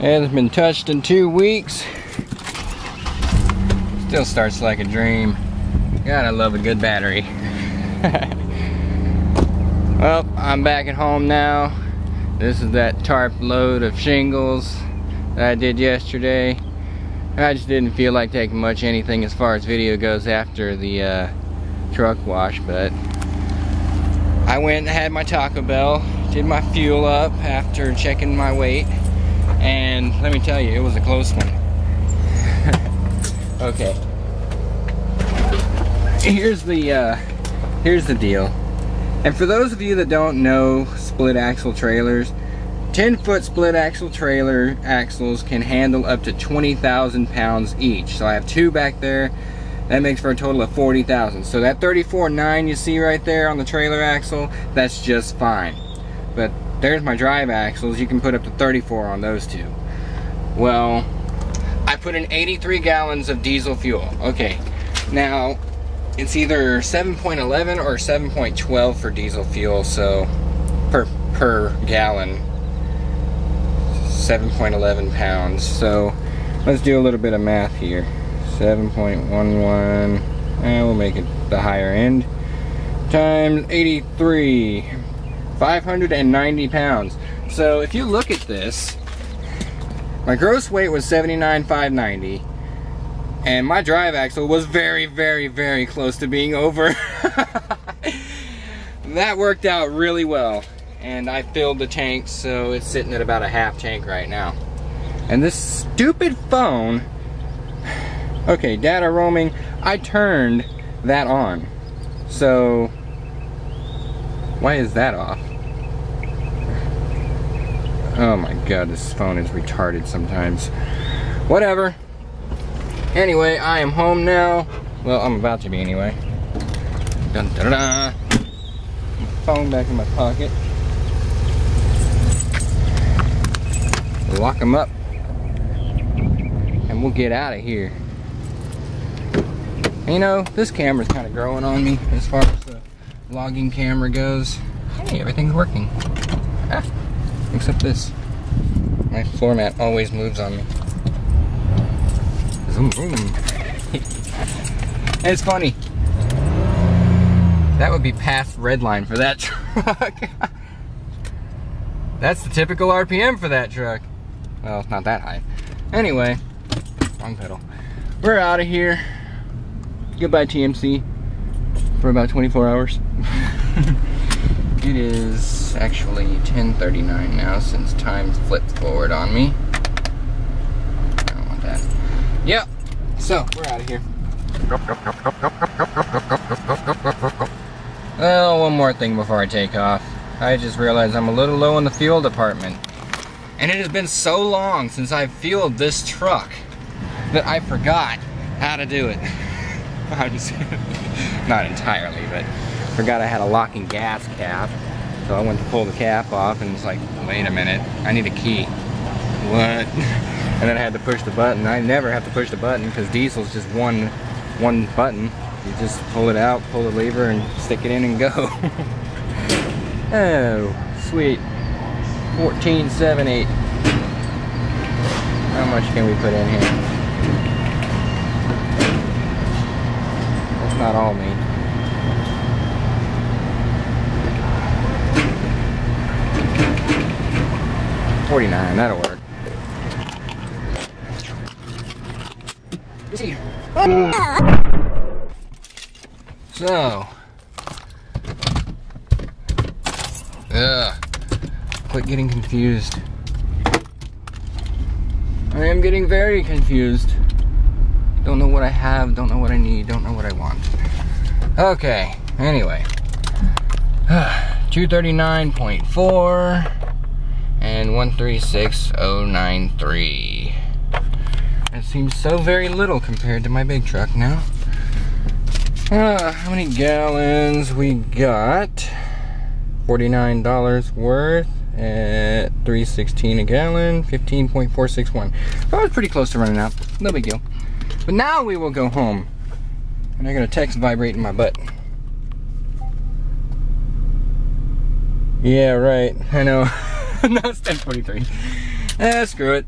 and it's been touched in 2 weeks. Still starts like a dream. God, I love a good battery. Well, I'm back at home now. This is that tarp load of shingles that I did yesterday. I just didn't feel like taking much anything as far as video goes after the truck wash, but I went and had my Taco Bell, did my fuel up after checking my weight, and let me tell you, it was a close one. Okay, here's the deal. And for those of you that don't know split axle trailers, 10-foot split axle trailer axles can handle up to 20,000 pounds each. So I have two back there. That makes for a total of 40,000. So that 34.9 you see right there on the trailer axle, that's just fine. But there's my drive axles. You can put up to 34 on those two. Well, I put in 83 gallons of diesel fuel. Okay, now it's either 7.11 or 7.12 for diesel fuel, so per gallon, 7.11 pounds. So let's do a little bit of math here. 7.11, and we'll make it the higher end, times 83, 590 pounds. So if you look at this, my gross weight was 79,590. And my drive axle was very, very, very close to being over. That worked out really well. And I filled the tank, so it's sitting at about a half tank right now. And this stupid phone, okay, data roaming, I turned that on. So, why is that off? Oh my God, this phone is retarded sometimes. Whatever. Anyway, I am home now. Well, I'm about to be anyway. Dun, dun, dun, dun. Phone back in my pocket. Lock them up. And we'll get out of here. You know, this camera's kind of growing on me as far as the vlogging camera goes. Hey, everything's working. Ah, except this. My floor mat always moves on me. It's funny. That would be past red line for that truck. That's the typical RPM for that truck. Well, it's not that high. Anyway, wrong pedal. We're out of here. Goodbye TMC for about 24 hours. It is actually 10:39 now since time flipped forward on me. Yep, so we're out of here. Oh, one more thing before I take off. I just realized I'm a little low in the fuel department. And it has been so long since I've fueled this truck that I forgot how to do it. I'm just not entirely, but forgot I had a lock and gas cap. So I went to pull the cap off and it's like, wait a minute, I need a key. What? And then I had to push the button. I never have to push the button because diesel's just one button. You just pull it out, pull the lever, and stick it in and go. Oh, sweet. 14.78. How much can we put in here? That's not all me. $49, that'll work. So, quit getting confused. I am getting very confused. Don't know what I have, don't know what I need, don't know what I want. Okay, anyway. 239.4 and 136.093. It seems so very little compared to my big truck now. How many gallons we got? $49 worth at $3.16 a gallon, 15.461. I was pretty close to running out, no big deal. But now we will go home. And I got a text vibrating my butt. Yeah, right, I know. No, it's 10:43. Screw it.